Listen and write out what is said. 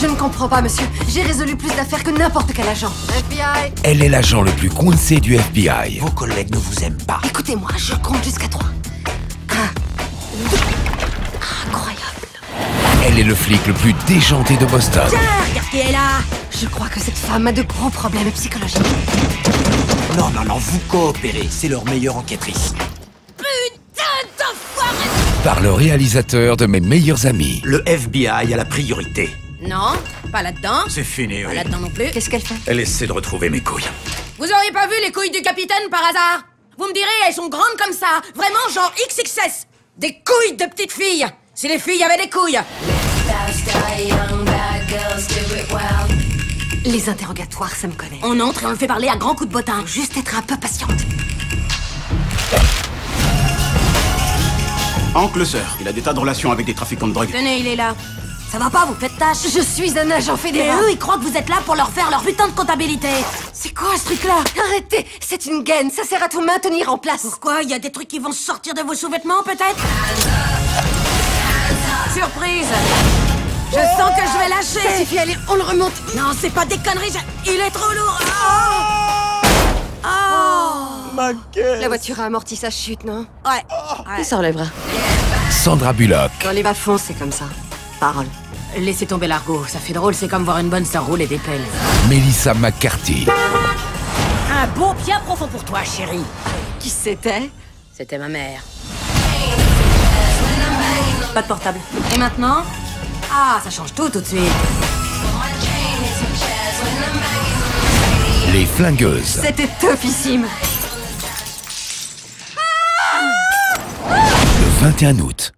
Je ne comprends pas, monsieur. J'ai résolu plus d'affaires que n'importe quel agent. FBI. Elle est l'agent le plus coincé du FBI. Vos collègues ne vous aiment pas. Écoutez-moi, je compte jusqu'à 3. 1, 2... Incroyable. Elle est le flic le plus déjanté de Boston. Tiens, regarde qui est là. Je crois que cette femme a de gros problèmes psychologiques. Non, non, non, vous coopérez. C'est leur meilleure enquêtrice. Par le réalisateur de Mes meilleurs amis. Le FBI a la priorité. Non, pas là-dedans. C'est fini, oui. Pas là-dedans non plus. Qu'est-ce qu'elle fait? Elle essaie de retrouver mes couilles. Vous auriez pas vu les couilles du capitaine par hasard? Vous me direz, elles sont grandes comme ça. Vraiment genre XXS. Des couilles de petites filles. Si les filles avaient des couilles. Les interrogatoires, ça me connaît. On entre et on le fait parler à grands coups de bottin. Juste être un peu patiente. Oncle Sœur, il a des tas de relations avec des trafiquants de drogue. Tenez, il est là. Ça va pas, vous faites tâche. Je suis un agent fédéral. Et eux, ils croient que vous êtes là pour leur faire leur putain de comptabilité. C'est quoi ce truc-là? Arrêtez, c'est une gaine, ça sert à tout maintenir en place. Pourquoi? Il y a des trucs qui vont sortir de vos sous-vêtements, peut-être? Surprise! Je sens que je vais lâcher. Ça suffit, allez, on le remonte. Non, c'est pas des conneries, il est trop lourd. La voiture a amorti sa chute, non? Ouais. Il s'enlèvera. Sandra Bullock. Dans les bas-fonds, c'est comme ça. Parole. Laissez tomber l'argot. Ça fait drôle, c'est comme voir une bonne sœur rouler des pelles. Melissa McCarthy. Un beau bien profond pour toi, chérie. Qui c'était? C'était ma mère. Pas de portable. Et maintenant? Ah, ça change tout de suite. Les Flingueuses. C'était topissime. 21 août.